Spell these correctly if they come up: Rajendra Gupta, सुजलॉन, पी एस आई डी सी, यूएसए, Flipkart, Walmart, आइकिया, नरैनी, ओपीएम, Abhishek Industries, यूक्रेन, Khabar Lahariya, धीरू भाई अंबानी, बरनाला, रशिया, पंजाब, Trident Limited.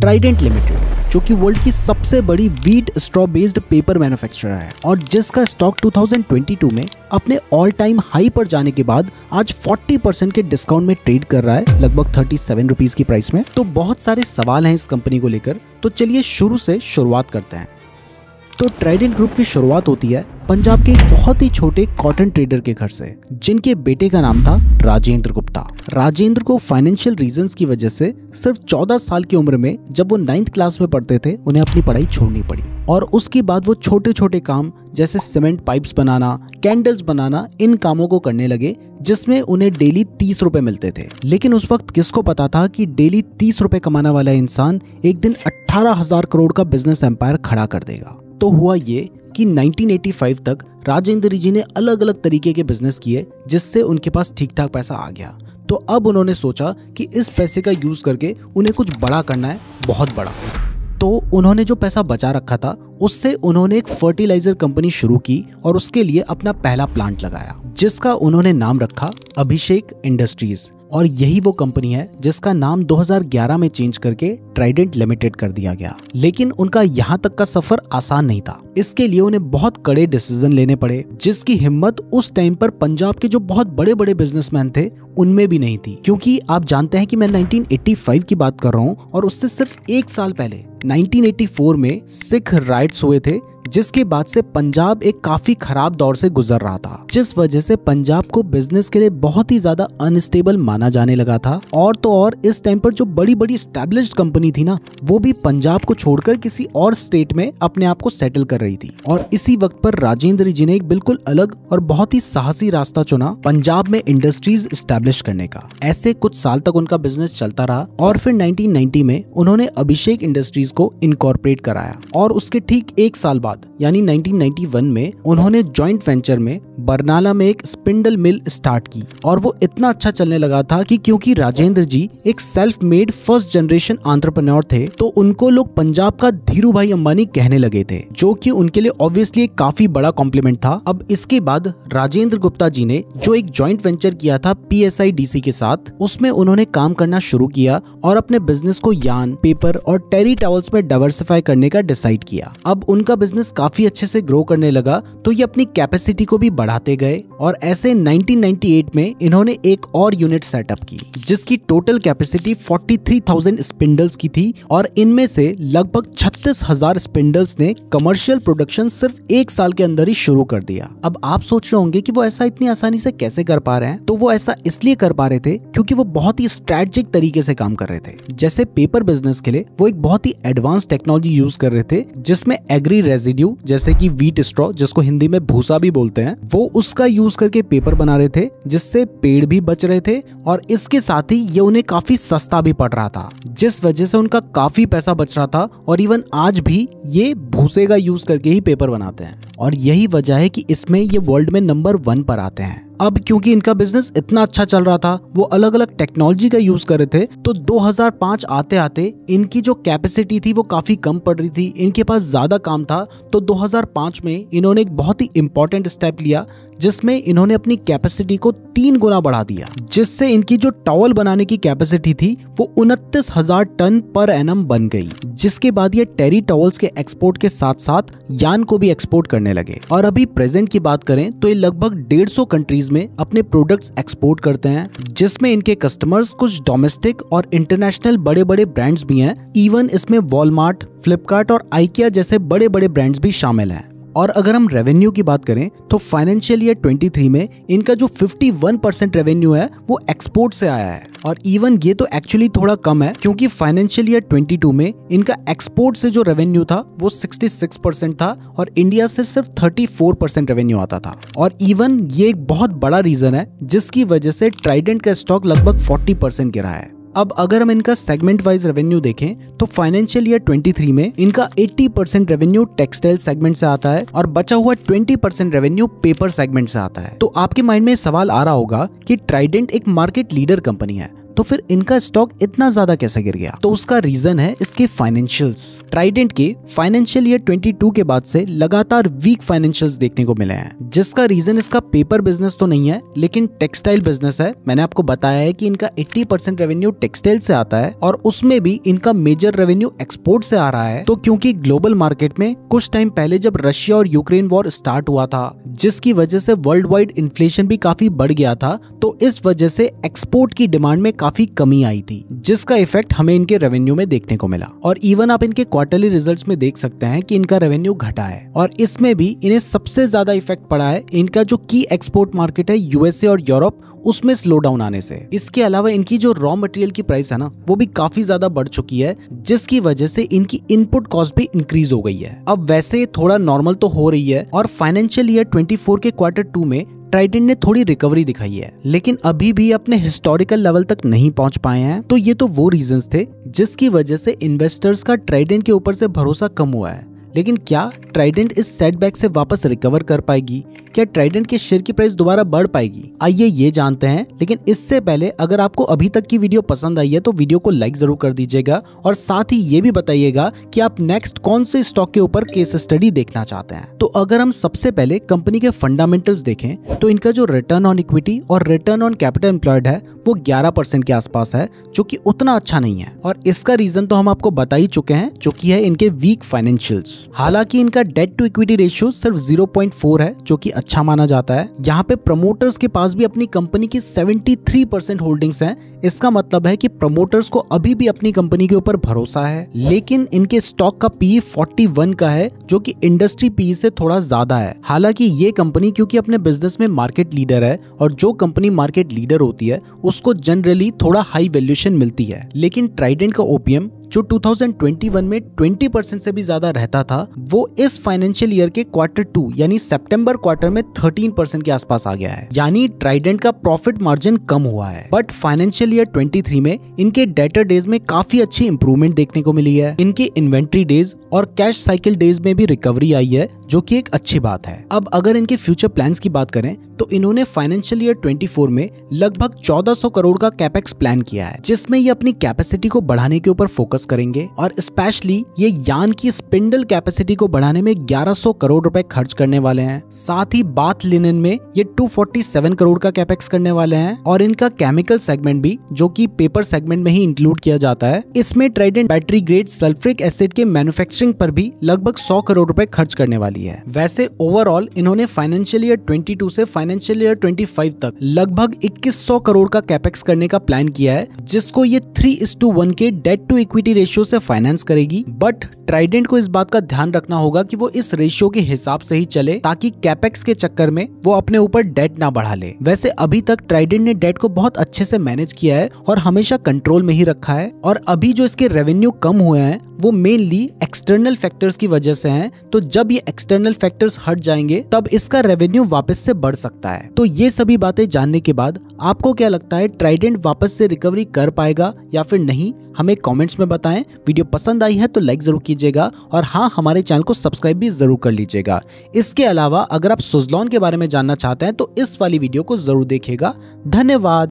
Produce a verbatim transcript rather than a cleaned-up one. Trident limited जो कि world की सबसे बड़ी wheat straw based paper manufacturer है और जिसका स्टॉक दो हज़ार बाईस में अपने ऑल टाइम हाई पर जाने के बाद आज चालीस परसेंट के डिस्काउंट में ट्रेड कर रहा है, लगभग सैंतीस रुपीस की प्राइस में। तो बहुत सारे सवाल हैं इस कंपनी को लेकर, तो चलिए शुरू से शुरुआत करते हैं। तो ट्राइडेंट ग्रुप की शुरुआत होती है पंजाब के एक बहुत ही छोटे कॉटन ट्रेडर के घर से, जिनके बेटे का नाम था राजेंद्र गुप्ता। राजेंद्र को फाइनेंशियल रीजंस की वजह से सिर्फ चौदह साल की उम्र में, जब वो नाइन्थ क्लास में पढ़ते थे, उन्हें अपनी पढ़ाई छोड़नी पड़ी और उसके बाद वो छोटे छोटे काम जैसे सीमेंट पाइप्स बनाना, कैंडल्स बनाना, इन कामों को करने लगे, जिसमें उन्हें डेली तीस रुपए मिलते थे। लेकिन उस वक्त किसको पता था कि डेली तीस रुपए कमाने वाला इंसान एक दिन अट्ठारह हजार करोड़ का बिजनेस एम्पायर खड़ा कर देगा। तो हुआ ये कि उन्नीस सौ पचासी तक राजेंद्र जी ने अलग अलग तरीके के बिजनेस किए, जिससे उनके पास ठीक ठाक पैसा आ गया। तो अब उन्होंने सोचा कि इस पैसे का यूज़ करके उन्हें कुछ बड़ा करना है, बहुत बड़ा। तो उन्होंने जो पैसा बचा रखा था उससे उन्होंने एक फर्टिलाइजर कंपनी शुरू की और उसके लिए अपना पहला प्लांट लगाया, जिसका उन्होंने नाम रखा अभिषेक इंडस्ट्रीज। और यही वो कंपनी है जिसका नाम दो हज़ार ग्यारह में चेंज करके ट्राइडेंट लिमिटेड कर दिया गया। लेकिन उनका यहाँ तक का सफर आसान नहीं था। इसके लिए उन्हें बहुत कड़े डिसीजन लेने पड़े, जिसकी हिम्मत उस टाइम पर पंजाब के जो बहुत बड़े बड़े बिजनेसमैन थे उनमें भी नहीं थी। क्योंकि आप जानते हैं कि मैं उन्नीस सौ पचासी की बात कर रहा हूँ और उससे सिर्फ एक साल पहले उन्नीस सौ चौरासी में सिख राइट्स हुए थे, जिसके बाद से पंजाब एक काफी खराब दौर से गुजर रहा था, जिस वजह से पंजाब को बिजनेस के लिए बहुत ही ज्यादा अनस्टेबल माना जाने लगा था। और तो और इस टाइम पर जो बड़ी बड़ी एस्टैब्लिश्ड कंपनी थी ना, वो भी पंजाब को छोड़कर किसी और स्टेट में अपने आप को सेटल कर रही थी। और इसी वक्त पर राजेंद्र जी ने एक बिल्कुल अलग और बहुत ही साहसी रास्ता चुना पंजाब में इंडस्ट्रीज एस्टैब्लिश करने का। ऐसे कुछ साल तक उनका बिजनेस चलता रहा और फिर नाइनटीन नाइनटी में उन्होंने अभिषेक इंडस्ट्रीज को इनकॉर्पोरेट कराया और उसके ठीक एक साल बाद यानी उन्नीस सौ इक्यानवे में उन्होंने जॉइंट वेंचर में बरनाला में एक स्पिंडल मिल स्टार्ट की। और वो इतना अच्छा चलने लगा था कि क्योंकि राजेंद्र जी एक self made first generation entrepreneur थे, तो उनको लोग पंजाब का धीरू भाई अंबानी कहने लगे थे, जो कि उनके लिए ऑब्वियसली एक काफी बड़ा कॉम्प्लीमेंट था। अब इसके बाद राजेंद्र गुप्ता जी ने जो एक ज्वाइंट वेंचर किया था पी एस आई डी सी के साथ, उसमें उन्होंने काम करना शुरू किया और अपने बिजनेस को यान, पेपर और टेरी टॉवल्स में डाइवर्सिफाई करने का डिसाइड किया। अब उनका बिजनेस काफी अच्छे से ग्रो करने लगा, तो ये अपनी कैपेसिटी को भी बढ़ाते गए और ऐसे उन्नीस सौ अट्ठानवे में इन्होंने एक और यूनिट सेटअप की, जिसकी टोटल कैपेसिटी तैंतालीस हज़ार स्पिंडल्स की थी और इनमें से लगभग छत्तीस हज़ार स्पिंडल्स ने कमर्शियल प्रोडक्शन सिर्फ एक साल के अंदर ही शुरू कर दिया। अब आप सोच रहे होंगे कि वो ऐसा इतनी आसानी से कैसे कर पा रहे हैं, तो वो ऐसा इसलिए कर पा रहे थे क्योंकि वो बहुत ही स्ट्रेटेजिक तरीके से काम कर रहे थे। जैसे पेपर बिजनेस के लिए वो एक बहुत ही एडवांस टेक्नोलॉजी यूज कर रहे थे, जिसमें एग्री रेजिड जैसे कि व्हीट स्ट्रॉ, जिसको हिंदी में भूसा भी बोलते हैं, वो उसका यूज करके पेपर बना रहे थे, जिससे पेड़ भी बच रहे थे और इसके साथ ही ये उन्हें काफी सस्ता भी पड़ रहा था, जिस वजह से उनका काफी पैसा बच रहा था। और इवन आज भी ये भूसे का यूज करके ही पेपर बनाते हैं और यही वजह है कि इसमें ये वर्ल्ड में नंबर वन पर आते हैं। अब क्योंकि इनका बिजनेस इतना अच्छा चल रहा था, वो अलग अलग टेक्नोलॉजी का यूज कर रहे थे, तो दो हज़ार पाँच आते आते इनकी जो कैपेसिटी थी वो काफी कम पड़ रही थी, इनके पास ज्यादा काम था। तो दो हज़ार पाँच में इन्होंने एक बहुत ही इम्पोर्टेंट स्टेप लिया, जिसमें इन्होंने अपनी कैपेसिटी को तीन गुना बढ़ा दिया, जिससे इनकी जो टॉवल बनाने की कैपेसिटी थी वो उनतीस हजार टन पर एनम बन गई। जिसके बाद ये टेरी टॉवल्स के एक्सपोर्ट के साथ साथ यान को भी एक्सपोर्ट करने लगे। और अभी प्रेजेंट की बात करें तो ये लगभग डेढ़ सौ कंट्रीज में अपने प्रोडक्ट्स एक्सपोर्ट करते हैं, जिसमें इनके कस्टमर्स कुछ डोमेस्टिक और इंटरनेशनल बड़े बड़े ब्रांड्स भी हैं। इवन इसमें वॉलमार्ट, फ्लिपकार्ट और आइकिया जैसे बड़े बड़े ब्रांड्स भी शामिल हैं। और अगर हम रेवेन्यू की बात करें तो फाइनेंशियल ईयर तेईस में इनका जो इक्यावन परसेंट रेवेन्यू है वो एक्सपोर्ट से आया है। और इवन ये तो एक्चुअली थोड़ा कम है, क्योंकि फाइनेंशियल ईयर बाईस में इनका एक्सपोर्ट से जो रेवेन्यू था वो छियासठ परसेंट था और इंडिया से सिर्फ चौंतीस परसेंट रेवेन्यू आता था। और इवन ये एक बहुत बड़ा रीजन है जिसकी वजह से ट्राइडेंट का स्टॉक लगभग चालीस परसेंट गिरा है। अब अगर हम इनका सेगमेंट वाइज रेवेन्यू देखें तो फाइनेंशियल ईयर तेईस में इनका अस्सी परसेंट रेवेन्यू टेक्सटाइल सेगमेंट से आता है और बचा हुआ बीस परसेंट रेवेन्यू पेपर सेगमेंट से आता है। तो आपके माइंड में सवाल आ रहा होगा कि ट्राइडेंट एक मार्केट लीडर कंपनी है, तो फिर इनका स्टॉक इतना ज्यादा कैसे गिर गया? तो उसका रीजन है इसके फाइनेंशियल्स। ट्राइडेंट के फाइनेंशियल ईयर बाईस के बाद से लगातार वीक फाइनेंशियल्स देखने को मिले हैं, जिसका रीजन इसका पेपर बिजनेस तो नहीं है लेकिन टेक्सटाइल बिजनेस है। मैंने आपको बताया है कि इनका अस्सी परसेंट रेवेन्यू टेक्सटाइल से आता है और उसमें भी इनका मेजर रेवेन्यू एक्सपोर्ट से आ रहा है। तो क्योंकि ग्लोबल मार्केट में कुछ टाइम पहले जब रशिया और यूक्रेन वॉर स्टार्ट हुआ था, जिसकी वजह से वर्ल्ड वाइड इन्फ्लेशन भी काफी बढ़ गया था, तो इस वजह से एक्सपोर्ट की डिमांड में काफी कमी आई थी, जिसका इफेक्ट हमें इनके रेवेन्यू में देखने को मिला। और इवन आप इनके क्वार्टरली रिजल्ट्स में देख सकते हैं कि इनका रेवेन्यू घटा है और इसमें भी इन्हें सबसे ज्यादा इफेक्ट पड़ा है इनका जो की एक्सपोर्ट मार्केट है यूएसए और यूरोप, उसमें स्लो डाउन आने से। इसके अलावा इनकी जो रॉ मटेरियल की प्राइस है ना, वो भी काफी ज्यादा बढ़ चुकी है, जिसकी वजह से इनकी इनपुट कॉस्ट भी इंक्रीज हो गई है। अब वैसे थोड़ा नॉर्मल तो हो रही है और फाइनेंशियल ईयर चौबीस के क्वार्टर टू में ट्राइडेंट ने थोड़ी रिकवरी दिखाई है, लेकिन अभी भी अपने हिस्टोरिकल लेवल तक नहीं पहुंच पाए हैं। तो ये तो वो रीजंस थे जिसकी वजह से इन्वेस्टर्स का ट्राइडेंट के ऊपर से भरोसा कम हुआ है। लेकिन क्या ट्राइडेंट इस सेटबैक से वापस रिकवर कर पाएगी? क्या ट्राइडेंट के शेयर की प्राइस दोबारा बढ़ पाएगी? आइए ये जानते हैं। लेकिन इससे पहले अगर आपको अभी तक की वीडियो पसंद आई है तो वीडियो को लाइक जरूर कर दीजिएगा और साथ ही ये भी बताइएगा कि आप नेक्स्ट कौन से स्टॉक के ऊपर केस स्टडी देखना चाहते हैं। तो अगर हम सबसे पहले कंपनी के फंडामेंटल्स देखें तो इनका जो रिटर्न ऑन इक्विटी और रिटर्न ऑन कैपिटल एम्प्लॉयड है वो ग्यारह परसेंट के आसपास है, जो कि उतना अच्छा नहीं है। और इसका रीजन तो हम आपको बता ही चुके हैं, जो कि है इनके वीक फाइनेंशियल्स। हालांकि इनका डेट टू इक्विटी रेशियो सिर्फ ज़ीरो पॉइंट फोर है, जो कि अच्छा माना जाता है। यहाँ पे प्रमोटर्स के पास भी अपनी कंपनी की तिहत्तर परसेंट होल्डिंग्स हैं। इसका मतलब है कि प्रमोटर्स को अभी भी अपनी कंपनी के ऊपर भरोसा है। लेकिन इनके स्टॉक का पीई इकतालीस का है, जो कि इंडस्ट्री पीई से थोड़ा ज्यादा है। हालांकि ये कंपनी क्योंकि अपने बिजनेस में मार्केट लीडर है और जो कंपनी मार्केट लीडर होती है उसको जनरली थोड़ा हाई वैल्यूएशन मिलती है। लेकिन ट्राइडेंट का ओपीएम जो दो हज़ार इक्कीस में बीस परसेंट से भी ज्यादा रहता था, वो इस फाइनेंशियल ईयर के क्वार्टर टू यानी सितंबर क्वार्टर में तेरह परसेंट के आसपास आ गया है। यानी ट्राइडेंट का प्रॉफिट मार्जिन कम हुआ है। बट फाइनेंशियल ईयर तेईस में इनके डेटर डेज में काफी अच्छी इंप्रूवमेंट देखने को मिली है। इनके इन्वेंट्री डेज और कैश साइकिल डेज में भी रिकवरी आई है, जो की एक अच्छी बात है। अब अगर इनके फ्यूचर प्लान की बात करें तो इन्होंने फाइनेंशियल ईयर चौबीस में लगभग चौदह सौ करोड़ का कैपेक्स प्लान किया है, जिसमें ये अपनी कैपेसिटी को बढ़ाने के ऊपर फोकस करेंगे और स्पेशली ये यान की स्पिंडल कैपेसिटी को बढ़ाने में ग्यारह सौ करोड़ रुपए खर्च करने वाले हैं। साथ ही बाथ लिनन में ये दो सौ सैंतालीस करोड़ का कैपेक्स करने वाले हैं और इनका केमिकल सेगमेंट भी, जो कि पेपर सेगमेंट में ही इंक्लूड किया जाता है, इसमें Trident battery grade sulphuric acid के मैन्युफैक्चरिंग पर भी लगभग सौ करोड़ रुपए खर्च करने वाली है। वैसे ओवरऑल इन्होंने फाइनेंशियल ईयर बाईस से फाइनेंशियल ईयर पच्चीस तक लगभग इक्कीस सौ करोड़ का कैपेक्स करने का प्लान किया है, जिसको ये थ्री इस टू वन के डेट टू इक्विटी रेशियो से फाइनेंस करेगी। बट ट्राइडेंट को इस बात का ध्यान रखना होगा कि वो इस रेशियो के हिसाब से ही चले, ताकि कैपेक्स के चक्कर में वो अपने ऊपर डेट ना बढ़ा ले। वैसे अभी तक ट्राइडेंट ने डेट को बहुत अच्छे से मैनेज किया है और हमेशा कंट्रोल में ही रखा है। और अभी जो इसके रेवेन्यू कम हुए हैं वो मेनली एक्सटर्नल फैक्टर्स की वजह से हैं। तो जब ये एक्सटर्नल फैक्टर्स हट जाएंगे तब इसका रेवेन्यू वापस से बढ़ सकता है। तो ये सभी बातें जानने के बाद आपको क्या लगता है, ट्राइडेंट वापस से रिकवरी कर पाएगा या फिर नहीं? हमें कमेंट्स में बताएं। वीडियो पसंद आई है तो लाइक जरूर कीजिएगा और हाँ, हमारे चैनल को सब्सक्राइब भी जरूर कर लीजिएगा। इसके अलावा अगर आप सुजलॉन के बारे में जानना चाहते हैं तो इस वाली वीडियो को जरूर देखिएगा। धन्यवाद।